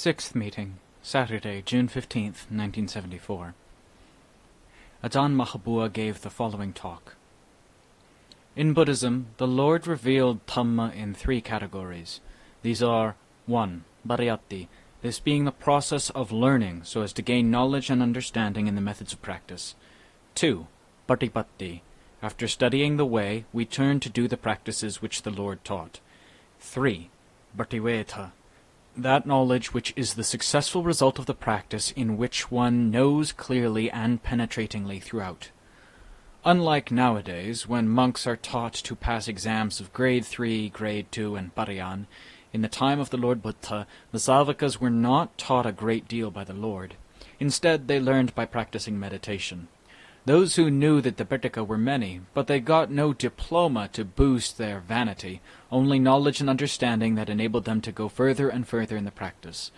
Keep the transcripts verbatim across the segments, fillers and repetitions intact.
Sixth Meeting, Saturday, June fifteenth, nineteen seventy-four. Ajahn Maha Bua gave the following talk. In Buddhism, the Lord revealed dhamma in three categories. These are, one, Pariyatti, this being the process of learning so as to gain knowledge and understanding in the methods of practice. Two, Patipatti, after studying the way, we turn to do the practices which the Lord taught. Three, Pativedha, that knowledge which is the successful result of the practice in which one knows clearly and penetratingly throughout. Unlike nowadays, when monks are taught to pass exams of grade three, grade two, and Pariyān, in the time of the Lord Buddha, the Savakas were not taught a great deal by the Lord. Instead, they learned by practicing meditation. Those who knew that the Bhikkhus were many, but they got no diploma to boost their vanity, only knowledge and understanding that enabled them to go further and further in the practice.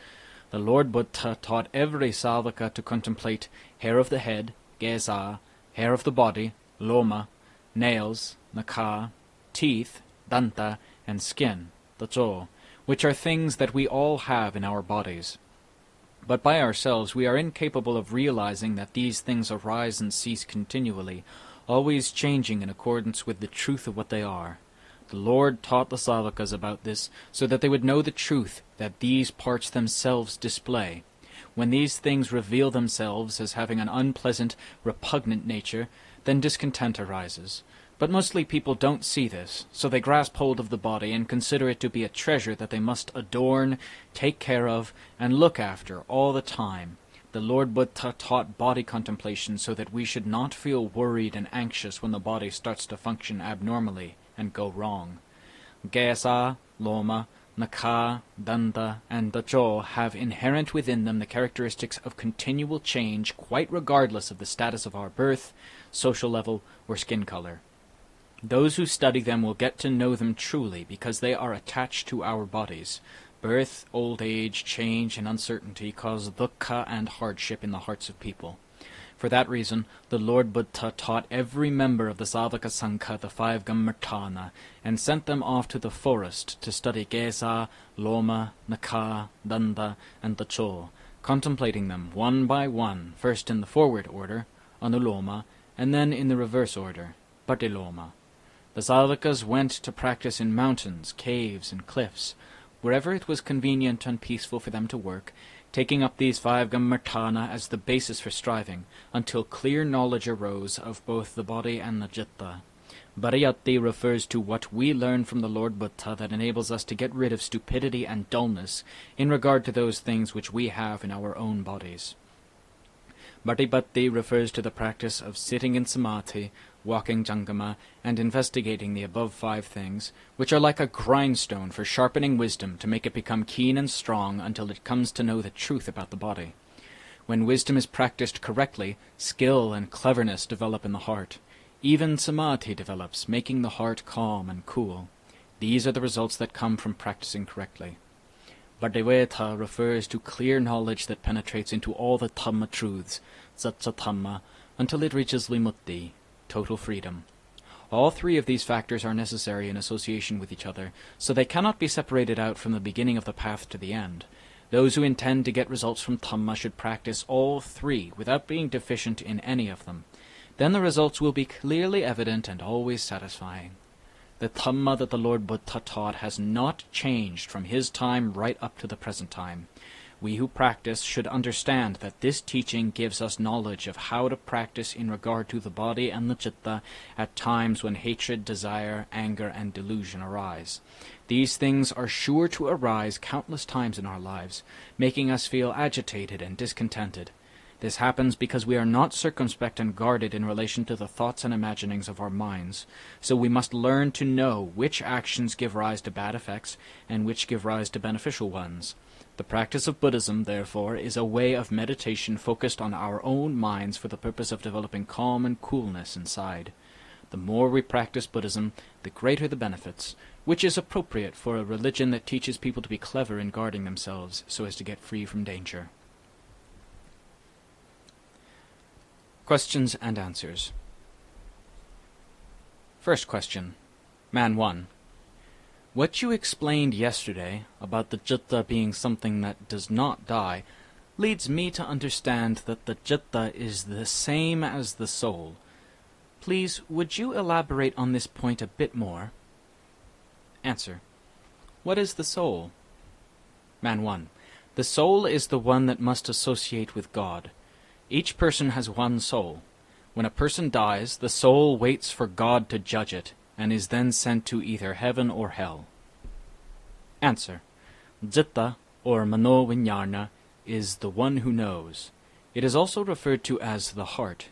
The Lord Buddha taught every sāvaka to contemplate hair of the head, geza, hair of the body, loma, nails, nakhā, teeth, dantā, and skin, Dajo, which are things that we all have in our bodies. But by ourselves we are incapable of realizing that these things arise and cease continually, always changing in accordance with the truth of what they are. The Lord taught the Savakas about this, so that they would know the truth that these parts themselves display. When these things reveal themselves as having an unpleasant, repugnant nature, then discontent arises. But mostly people don't see this, so they grasp hold of the body and consider it to be a treasure that they must adorn, take care of, and look after all the time. The Lord Buddha taught body contemplation so that we should not feel worried and anxious when the body starts to function abnormally and go wrong. Kesā, loma, nakhā, dantā, and Dajo have inherent within them the characteristics of continual change quite regardless of the status of our birth, social level, or skin color. Those who study them will get to know them truly, because they are attached to our bodies. Birth, old age, change, and uncertainty cause dukkha and hardship in the hearts of people. For that reason, the Lord Buddha taught every member of the Sāvaka Saṅgha the five kammaṭṭhāna, and sent them off to the forest to study Kesā, loma, nakhā, dantā, and Dajo, contemplating them one by one, first in the forward order, Anuloma, and then in the reverse order, paṭiloma. The Sāvakas went to practice in mountains, caves, and cliffs, wherever it was convenient and peaceful for them to work, taking up these five kammaṭṭhāna as the basis for striving, until clear knowledge arose of both the body and the citta. Pariyatti refers to what we learn from the Lord Buddha that enables us to get rid of stupidity and dullness in regard to those things which we have in our own bodies. Patipatti refers to the practice of sitting in samadhi, walking jangama, and investigating the above five things, which are like a grindstone for sharpening wisdom to make it become keen and strong until it comes to know the truth about the body. When wisdom is practiced correctly, skill and cleverness develop in the heart. Even samadhi develops, making the heart calm and cool. These are the results that come from practicing correctly. Pativedha refers to clear knowledge that penetrates into all the dhamma truths, satsa dhamma, until it reaches vimutti, total freedom. All three of these factors are necessary in association with each other, so they cannot be separated out from the beginning of the path to the end. Those who intend to get results from dhamma should practice all three without being deficient in any of them. Then the results will be clearly evident and always satisfying. The dhamma that the Lord Buddha taught has not changed from his time right up to the present time. We who practice should understand that this teaching gives us knowledge of how to practice in regard to the body and the citta at times when hatred, desire, anger, and delusion arise. These things are sure to arise countless times in our lives, making us feel agitated and discontented. This happens because we are not circumspect and guarded in relation to the thoughts and imaginings of our minds, so we must learn to know which actions give rise to bad effects and which give rise to beneficial ones. The practice of Buddhism, therefore, is a way of meditation focused on our own minds for the purpose of developing calm and coolness inside. The more we practice Buddhism, the greater the benefits, which is appropriate for a religion that teaches people to be clever in guarding themselves so as to get free from danger. Questions and answers. First question. Man one. What you explained yesterday about the citta being something that does not die leads me to understand that the citta is the same as the soul. Please, would you elaborate on this point a bit more? Answer. What is the soul? Man one. The soul is the one that must associate with God. Each person has one soul. When a person dies, the soul waits for God to judge it, and is then sent to either heaven or hell. Answer. Citta, or mano viññāṇa, is the one who knows. It is also referred to as the heart.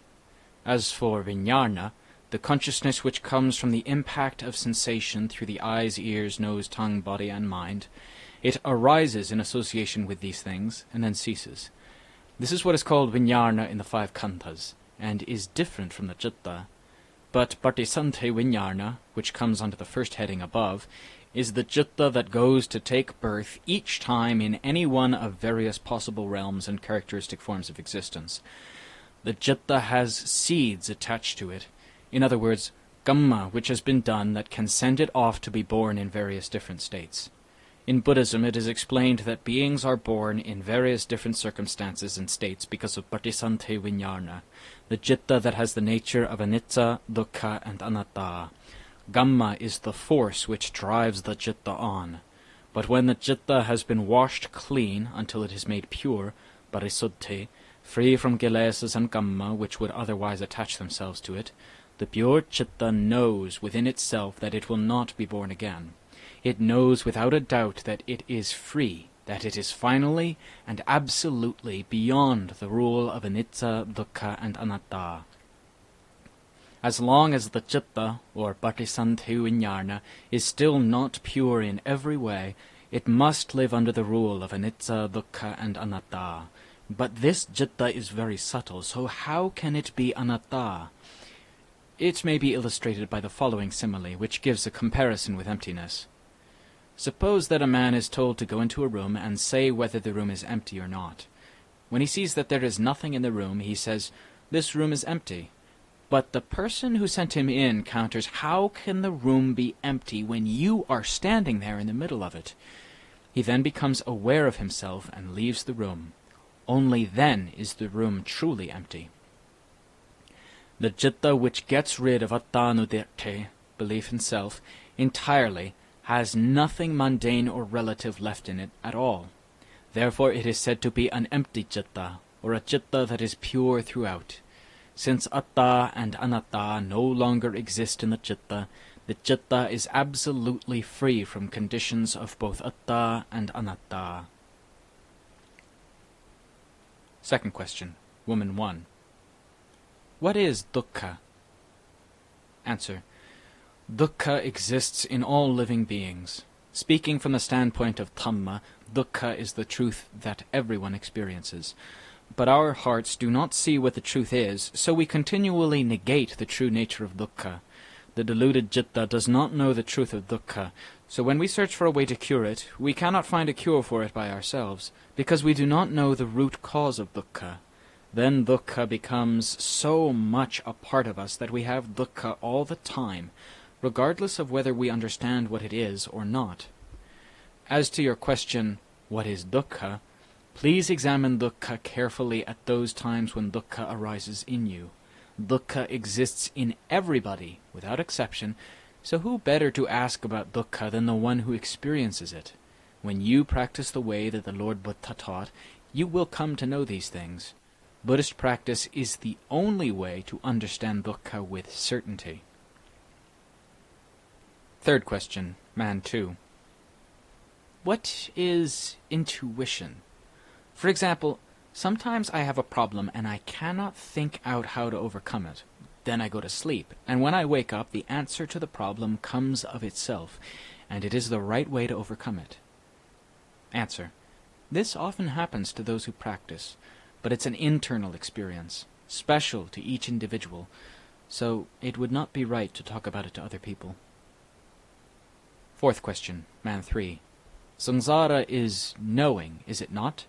As for viññāṇa, the consciousness which comes from the impact of sensation through the eyes, ears, nose, tongue, body, and mind, it arises in association with these things, and then ceases. This is what is called viññāṇa in the five khandhas, and is different from the citta. But paṭisandhi viññāṇa, which comes under the first heading above, is the citta that goes to take birth each time in any one of various possible realms and characteristic forms of existence. The citta has seeds attached to it, in other words, kamma which has been done that can send it off to be born in various different states. In Buddhism it is explained that beings are born in various different circumstances and states because of paṭisandhi viññāṇa, the citta that has the nature of Anicca, Dukkha, and Anatta. Kamma is the force which drives the citta on. But when the citta has been washed clean until it is made pure, parisuddhi, free from kilesas and kamma which would otherwise attach themselves to it, the pure citta knows within itself that it will not be born again. It knows without a doubt that it is free, that it is finally and absolutely beyond the rule of Anicca, Dukkha, and Anatta. As long as the citta, or paṭisandhi viññāṇa, is still not pure in every way, it must live under the rule of Anicca, Dukkha, and Anatta. But this citta is very subtle, so how can it be Anatta? It may be illustrated by the following simile, which gives a comparison with emptiness. Suppose that a man is told to go into a room and say whether the room is empty or not. When he sees that there is nothing in the room, he says, "This room is empty." But the person who sent him in counters, "How can the room be empty when you are standing there in the middle of it?" He then becomes aware of himself and leaves the room. Only then is the room truly empty. The citta which gets rid of attanudirte, belief in self, entirely, has nothing mundane or relative left in it at all. Therefore it is said to be an empty citta, or a citta that is pure throughout. Since atta and anatta no longer exist in the citta, the citta is absolutely free from conditions of both atta and anatta. Second question, Woman one. What is dukkha? Answer. Dukkha exists in all living beings. Speaking from the standpoint of dhamma, dukkha is the truth that everyone experiences. But our hearts do not see what the truth is, so we continually negate the true nature of dukkha. The deluded citta does not know the truth of dukkha, so when we search for a way to cure it, we cannot find a cure for it by ourselves, because we do not know the root cause of dukkha. Then dukkha becomes so much a part of us that we have dukkha all the time, regardless of whether we understand what it is or not. As to your question, what is dukkha, please examine dukkha carefully at those times when dukkha arises in you. Dukkha exists in everybody, without exception, so who better to ask about dukkha than the one who experiences it? When you practice the way that the Lord Buddha taught, you will come to know these things. Buddhist practice is the only way to understand dukkha with certainty. Third question, Man two. What is intuition? For example, sometimes I have a problem and I cannot think out how to overcome it. Then I go to sleep, and when I wake up, the answer to the problem comes of itself, and it is the right way to overcome it. Answer. This often happens to those who practice, but it's an internal experience, special to each individual, so it would not be right to talk about it to other people. Fourth question, Man three. Samsara is knowing, is it not?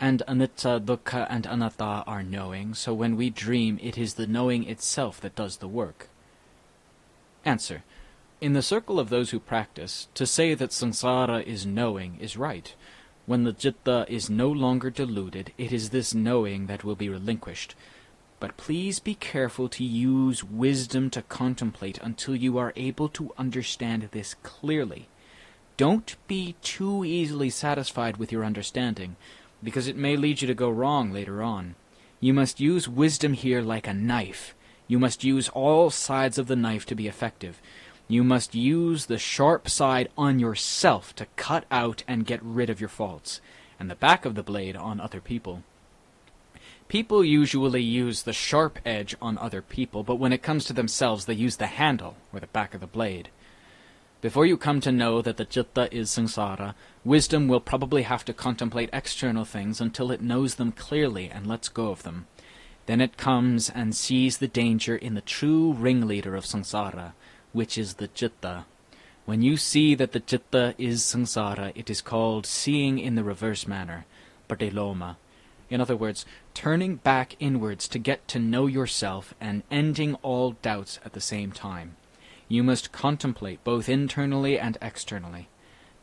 And Anicca, Dukkha, and Anatta are knowing, so when we dream, it is the knowing itself that does the work. Answer. In the circle of those who practice, to say that samsara is knowing is right. When the citta is no longer deluded, it is this knowing that will be relinquished. But please be careful to use wisdom to contemplate until you are able to understand this clearly. Don't be too easily satisfied with your understanding, because it may lead you to go wrong later on. You must use wisdom here like a knife. You must use all sides of the knife to be effective. You must use the sharp side on yourself to cut out and get rid of your faults, and the back of the blade on other people. People usually use the sharp edge on other people, but when it comes to themselves, they use the handle, or the back of the blade. Before you come to know that the citta is samsara, wisdom will probably have to contemplate external things until it knows them clearly and lets go of them. Then it comes and sees the danger in the true ringleader of samsara, which is the citta. When you see that the citta is samsara, it is called seeing in the reverse manner, paṭiloma. In other words, turning back inwards to get to know yourself and ending all doubts at the same time. You must contemplate both internally and externally.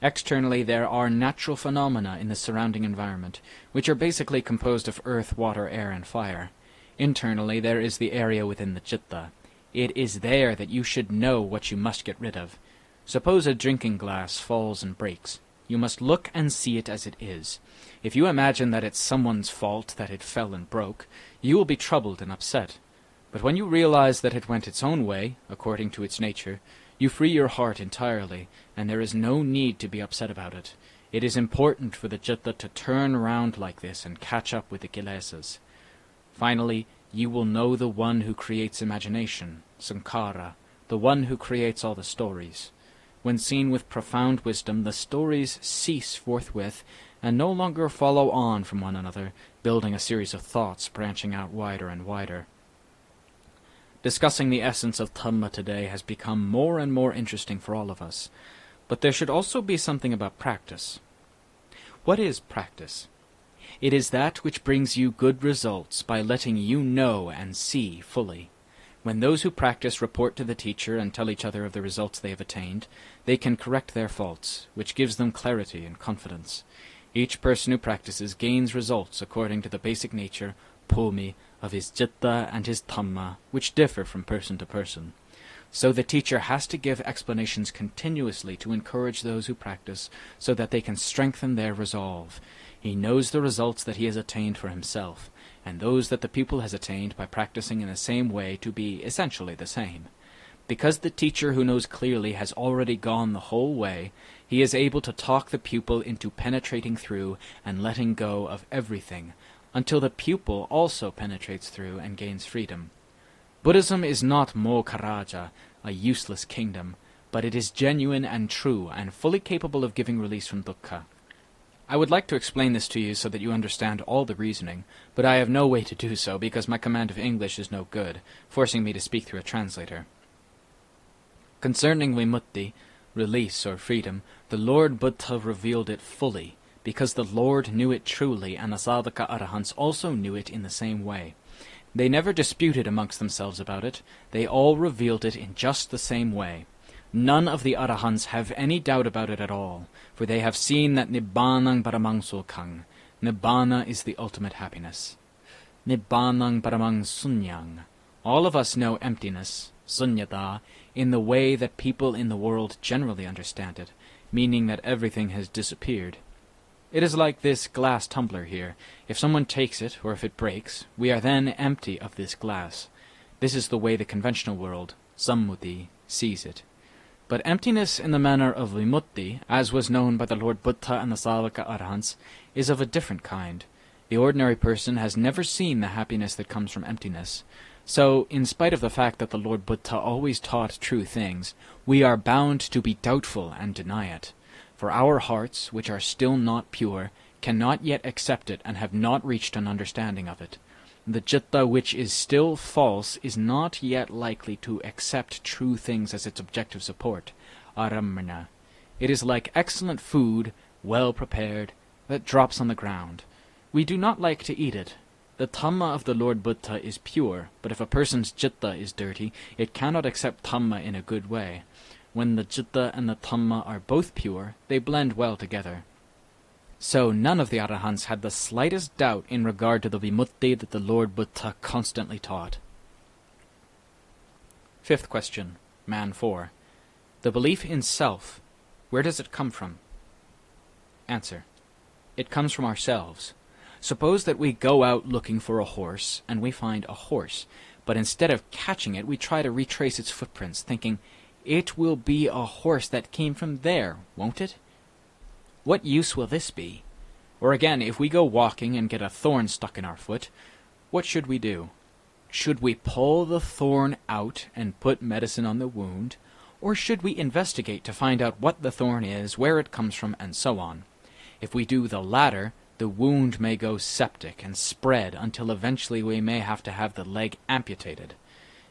Externally, there are natural phenomena in the surrounding environment, which are basically composed of earth, water, air, and fire. Internally, there is the area within the citta. It is there that you should know what you must get rid of. Suppose a drinking glass falls and breaks. You must look and see it as it is. If you imagine that it's someone's fault that it fell and broke, you will be troubled and upset. But when you realize that it went its own way, according to its nature, you free your heart entirely, and there is no need to be upset about it. It is important for the citta to turn round like this and catch up with the kilesas. Finally, you will know the one who creates imagination, saṅkhāra, the one who creates all the stories. When seen with profound wisdom, the stories cease forthwith and no longer follow on from one another, building a series of thoughts branching out wider and wider. Discussing the essence of dhamma today has become more and more interesting for all of us, but there should also be something about practice. What is practice? It is that which brings you good results by letting you know and see fully. When those who practice report to the teacher and tell each other of the results they have attained, they can correct their faults, which gives them clarity and confidence. Each person who practices gains results according to the basic nature, pumi, of his citta and his dhamma, which differ from person to person. So the teacher has to give explanations continuously to encourage those who practice so that they can strengthen their resolve. He knows the results that he has attained for himself, and those that the pupil has attained by practicing in the same way to be essentially the same. Because the teacher who knows clearly has already gone the whole way, he is able to talk the pupil into penetrating through and letting go of everything, until the pupil also penetrates through and gains freedom. Buddhism is not Mokaraja, a useless kingdom, but it is genuine and true and fully capable of giving release from dukkha. I would like to explain this to you so that you understand all the reasoning, but I have no way to do so because my command of English is no good, forcing me to speak through a translator. Concerning vimutti, release or freedom, the Lord Buddha revealed it fully, because the Lord knew it truly, and the Sāvaka Arahants also knew it in the same way. They never disputed amongst themselves about it. They all revealed it in just the same way. None of the Arahants have any doubt about it at all, for they have seen that Nibbānaṃ paramaṃsukhāng. Nibbāna is the ultimate happiness. Nibbānaṃ paramaṃ-sunyāng. All of us know emptiness, sunyata, in the way that people in the world generally understand it, meaning that everything has disappeared. It is like this glass tumbler here. If someone takes it, or if it breaks, we are then empty of this glass. This is the way the conventional world, sammuti, sees it. But emptiness in the manner of vimutti, as was known by the Lord Buddha and the Sāvaka Arhants, is of a different kind. The ordinary person has never seen the happiness that comes from emptiness. So, in spite of the fact that the Lord Buddha always taught true things, we are bound to be doubtful and deny it. For our hearts, which are still not pure, cannot yet accept it and have not reached an understanding of it. The citta, which is still false, is not yet likely to accept true things as its objective support, aramana. It is like excellent food, well prepared, that drops on the ground. We do not like to eat it. The dhamma of the Lord Buddha is pure, but if a person's citta is dirty, it cannot accept dhamma in a good way. when the citta and the dhamma are both pure, they blend well together. So none of the Arahants had the slightest doubt in regard to the vimutti that the Lord Buddha constantly taught. Fifth question, man four. The belief in self, where does it come from? Answer. It comes from ourselves. Suppose that we go out looking for a horse, and we find a horse, but instead of catching it, we try to retrace its footprints, thinking, "It will be a horse that came from there, won't it?" What use will this be? Or again, if we go walking and get a thorn stuck in our foot, what should we do? Should we pull the thorn out and put medicine on the wound, or should we investigate to find out what the thorn is, where it comes from, and so on? If we do the latter, the wound may go septic and spread until eventually we may have to have the leg amputated.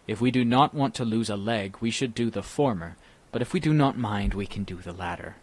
If we do not want to lose a leg, we should do the former, but if we do not mind, we can do the latter.